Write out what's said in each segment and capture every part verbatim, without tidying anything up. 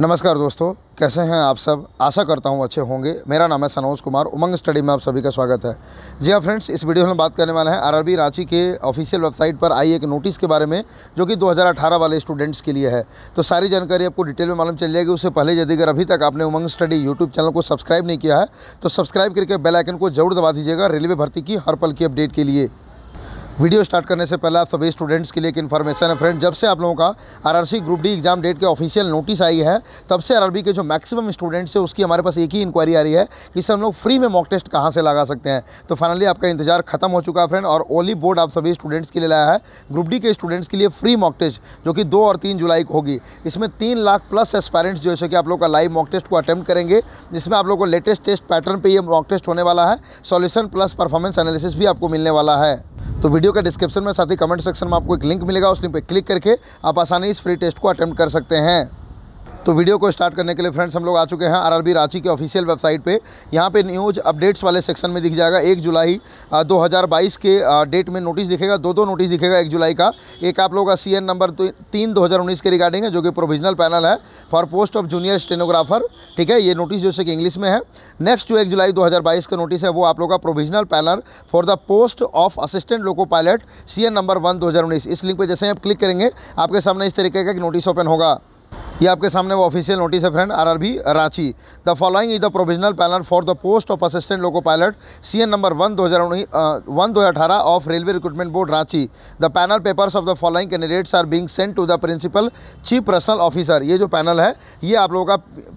नमस्कार दोस्तों, कैसे हैं आप सब। आशा करता हूं अच्छे होंगे। मेरा नाम है सनोज कुमार, उमंग स्टडी में आप सभी का स्वागत है। जी हाँ फ्रेंड्स, इस वीडियो में बात करने वाले हैं आरआरबी रांची के ऑफिशियल वेबसाइट पर आई एक नोटिस के बारे में, जो कि दो हज़ार अठारह वाले स्टूडेंट्स के लिए है। तो सारी जानकारी आपको डिटेल में मालूम चल जाएगी। उससे पहले यदि अगर अभी तक आपने उमंग स्टडी यूट्यूब चैनल को सब्सक्राइब नहीं किया है तो सब्सक्राइब करके बेल आइकन को जरूर दबा दीजिएगा रेलवे भर्ती की हर पल की अपडेट के लिए। वीडियो स्टार्ट करने से पहले आप सभी स्टूडेंट्स के लिए एक इन्फॉर्मेशन है फ्रेंड, जब से आप लोगों का RRC group D exam date के ऑफिशियल नोटिस आई है तब से आरआरबी के जो मैक्सिमम स्टूडेंट्स है उसकी हमारे पास एक ही इंक्वायरी आ रही है कि सर हम लोग फ्री में मॉक टेस्ट कहां से लगा सकते हैं। तो फाइनली आपका इंतजार खत्म हो चुका है फ्रेंड, और ओली बोर्ड आप सभी स्टूडेंट्स के लिए लाया है ग्रुप डी के स्टूडेंट्स के लिए फ्री मॉक टेस्ट, जो कि दो और तीन जुलाई को होगी। इसमें तीन लाख प्लस एस्पायरेंट्स जो है कि आप लोग का लाइव मॉक टेस्ट को अटैम्प्ट करेंगे, जिसमें आप लोग को लेटेस्ट टेस्ट पैटर्न पर यह मॉक टेस्ट होने वाला है। सॉल्यूशन प्लस परफॉर्मेंस एनालिसिस भी आपको मिलने वाला है। तो वीडियो का डिस्क्रिप्शन में साथ ही कमेंट सेक्शन में आपको एक लिंक मिलेगा, उस लिंक पर क्लिक करके आप आसानी इस फ्री टेस्ट को अटेम्प्ट कर सकते हैं। तो वीडियो को स्टार्ट करने के लिए फ्रेंड्स हम लोग आ चुके हैं आरआरबी रांची के ऑफिशियल वेबसाइट पे। यहाँ पे न्यूज़ अपडेट्स वाले सेक्शन में दिख जाएगा एक जुलाई दो हज़ार बाईस के डेट में नोटिस दिखेगा। दो दो नोटिस दिखेगा, एक जुलाई का, एक आप लोगों का सी एन नंबर तीन दो हज़ार उन्नीस के रिगार्डिंग है, जो कि प्रोविजनल पैनल है for post of junior stenographer. ठीक है, ये नोटिस जो है कि इंग्लिश में है। नेक्स्ट जो एक जुलाई दो हज़ार बाईस का नोटिस है वो आप लोग का provisional panel for the post of assistant loco pilot C N number one दो हज़ार उन्नीस। इस लिंक पर जैसे आप क्लिक करेंगे आपके सामने इस तरीके का एक नोटिस ओपन होगा। ये आपके सामने वो ऑफिशियल नोटिस है friend, RRB Ranchi. The following is the provisional panel for the post of assistant loco pilot C N number one दो हज़ार उन्नीस वन दो हज़ार अठारह of railway recruitment board Ranchi. The panel papers of the following candidates are being sent to the principal chief personal officer. ये जो panel है ये आप लोगों का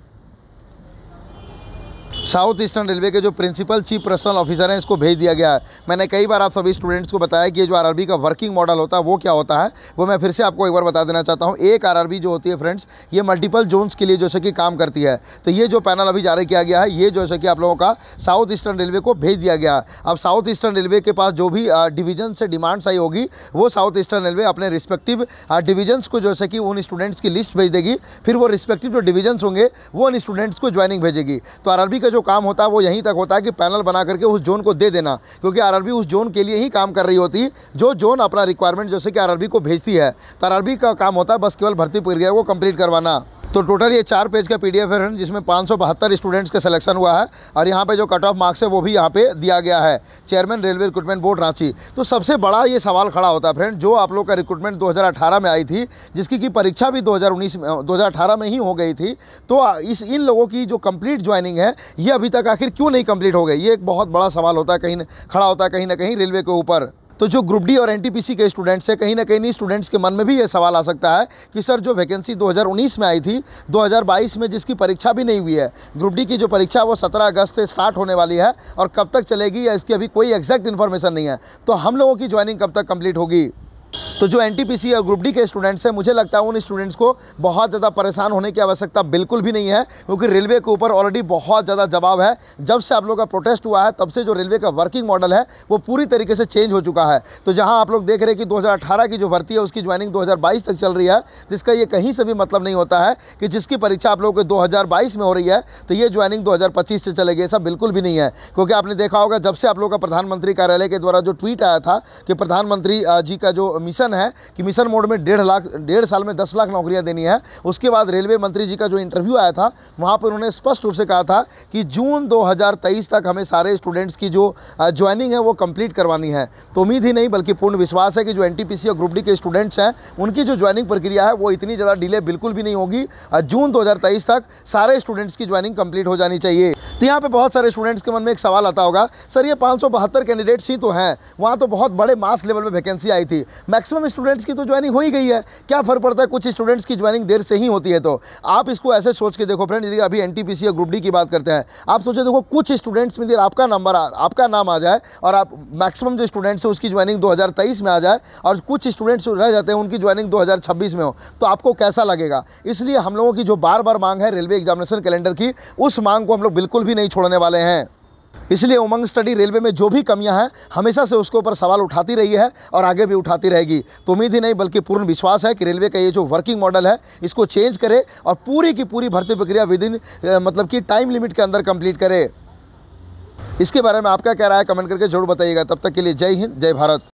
साउथ ईस्टर्न रेलवे के जो प्रिंसिपल चीफ पर्सनल ऑफिसर हैं इसको भेज दिया गया है। मैंने कई बार आप सभी स्टूडेंट्स को बताया कि ये जो आरआरबी का वर्किंग मॉडल होता है वो क्या होता है, वो मैं फिर से आपको एक बार बता देना चाहता हूँ। एक आरआरबी जो होती है फ्रेंड्स ये मल्टीपल जोन्स के लिए जैसे कि काम करती है। तो ये जो पैनल अभी जारी किया गया है ये जैसे कि आप लोगों का साउथ ईस्टर्न रेलवे को भेज दिया गया है। अब साउथ ईस्टर्न रेलवे के पास जो भी डिवीजन से डिमांड्स आई होगी वो साउथ ईस्टर्न रेलवे अपने रिस्पेक्टिव डिवीजन्स को जैसे कि उन स्टूडेंट्स की लिस्ट भेज देगी, फिर वो रिस्पेक्टिव जो डिवीजन्स होंगे वो उन स्टूडेंट्स को ज्वाइनिंग भेजेगी। तो आरआरबी जो काम होता है वो यहीं तक होता है कि पैनल बना करके उस जोन को दे देना, क्योंकि आरआरबी उस जोन के लिए ही काम कर रही होती है जो जोन अपना रिक्वायरमेंट जैसे कि आरआरबी को भेजती है। तो आरआरबी का काम होता है बस केवल भर्ती प्रक्रिया को कंप्लीट करवाना। तो टोटल ये चार पेज का पीडीएफ है जिसमें पाँच सौ बहत्तर स्टूडेंट्स का सिलेक्शन हुआ है, और यहाँ पे जो कट ऑफ मार्क्स है वो भी यहाँ पे दिया गया है, chairman railway recruitment board Ranchi. तो सबसे बड़ा ये सवाल खड़ा होता है फ्रेंड, जो आप लोग का रिक्रूटमेंट दो हज़ार अठारह में आई थी जिसकी की परीक्षा भी दो हज़ार उन्नीस में दो हज़ार अठारह में ही हो गई थी, तो इस इन लोगों की जो कम्प्लीट ज्वाइनिंग है ये अभी तक आखिर क्यों नहीं कम्प्लीट हो गई। ये एक बहुत बड़ा सवाल होता है, कहीं खड़ा होता है कहीं ना कहीं रेलवे के ऊपर। तो जो ग्रुप डी और एनटीपीसी के स्टूडेंट्स हैं कहीं ना कहीं स्टूडेंट्स के मन में भी ये सवाल आ सकता है कि सर जो वैकेंसी दो हज़ार उन्नीस में आई थी दो हज़ार बाईस में जिसकी परीक्षा भी नहीं हुई है, ग्रुप डी की जो परीक्षा वो सत्रह अगस्त से स्टार्ट होने वाली है और कब तक चलेगी या इसकी अभी कोई एग्जैक्ट इन्फॉर्मेशन नहीं है। तो हम लोगों की ज्वाइनिंग कब तक कंप्लीट होगी। तो जो एनटीपीसी और ग्रुप डी के स्टूडेंट्स हैं मुझे लगता है उन स्टूडेंट्स को बहुत ज़्यादा परेशान होने की आवश्यकता बिल्कुल भी नहीं है, क्योंकि रेलवे के ऊपर ऑलरेडी बहुत ज़्यादा जवाब है। जब से आप लोगों का प्रोटेस्ट हुआ है तब से जो रेलवे का वर्किंग मॉडल है वो पूरी तरीके से चेंज हो चुका है। तो जहाँ आप लोग देख रहे हैं कि दो हज़ार अठारह की जो भर्ती है उसकी ज्वाइनिंग दो हज़ार बाईस तक चल रही है, जिसका ये कहीं से भी मतलब नहीं होता है कि जिसकी परीक्षा आप लोगों के दो हज़ार बाईस में हो रही है तो ये ज्वाइनिंग दो हज़ार पच्चीस से चलेगी, ऐसा बिल्कुल भी नहीं है। क्योंकि आपने देखा होगा जब से आप लोगों का प्रधानमंत्री कार्यालय के द्वारा जो ट्वीट आया था कि प्रधानमंत्री जी का जो मिशन है कि मिशन मोड में डेढ़ लाख डेढ़ साल में दस लाख नौकरियां देनी है, उसके बाद रेलवे मंत्री जी का जो इंटरव्यू आया था वहां पर उन्होंने स्पष्ट रूप से कहा था कि जून दो हज़ार तेईस तक हमें सारे स्टूडेंट्स की जो ज्वाइनिंग है वो कंप्लीट करवानी है। तो उम्मीद ही नहीं बल्कि पूर्ण विश्वास है कि जो एनटीपीसी और ग्रुप डी के स्टूडेंट्स हैं उनकी जो ज्वाइनिंग प्रक्रिया है वो इतनी ज़्यादा डिले बिल्कुल भी नहीं होगी और जून दो हज़ार तेईस तक सारे स्टूडेंट्स की ज्वाइनिंग कंप्लीट हो जानी चाहिए। तो यहाँ पे बहुत सारे स्टूडेंट्स के मन में एक सवाल आता होगा, सर ये पाँच सौ बहत्तर कैंडिडेट्स ही तो हैं, वहाँ तो बहुत बड़े मास लेवल में वैकेंसी आई थी, मैक्सिमम स्टूडेंट्स की तो ज्वाइनिंग हो ही गई है, क्या फर्क पड़ता है कुछ स्टूडेंट्स की ज्वाइनिंग देर से ही होती है। तो आप इसको ऐसे सोच के देखो फ्रेंड, यदि अभी एनटीपीसी और ग्रुप डी की बात करते हैं आप सोचे देखो कुछ स्टूडेंट्स में यदि आपका नंबर आपका नाम आ जाए और आप मैक्सिमम जो स्टूडेंट्स है उसकी ज्वाइनिंग दो हज़ार तेईस में आ जाए और कुछ स्टूडेंट्स रह जाते हैं उनकी ज्वाइनिंग दो हज़ार छब्बीस में हो तो आपको कैसा लगेगा। इसलिए हम लोगों की जो बार बार मांग है रेलवे एग्जामिनेशन कैलेंडर की, उस मांग को हम लोग बिल्कुल भी नहीं छोड़ने वाले हैं। इसलिए उमंग स्टडी रेलवे में जो भी कमियां हैं हमेशा से उसके ऊपर सवाल उठाती रही है और आगे भी उठाती रहेगी। तो उम्मीद ही नहीं बल्कि पूर्ण विश्वास है कि रेलवे का ये जो वर्किंग मॉडल है इसको चेंज करे और पूरी की पूरी भर्ती प्रक्रिया विद इन मतलब कि टाइम लिमिट के अंदर कंप्लीट करे। इसके बारे में आपका क्या राय है कमेंट करके जरूर बताइएगा। तब तक के लिए जय हिंद, जय भारत।